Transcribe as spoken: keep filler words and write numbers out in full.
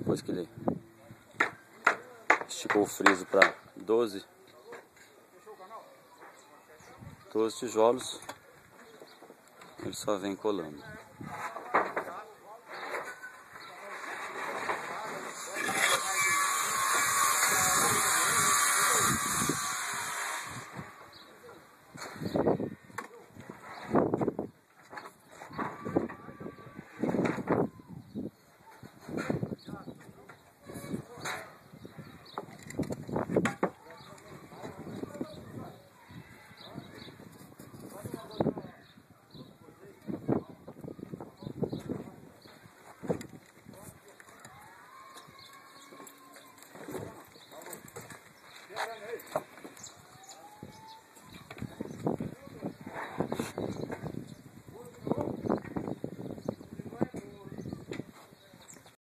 Depois que ele esticou o friso para doze tijolos, ele só vem colando.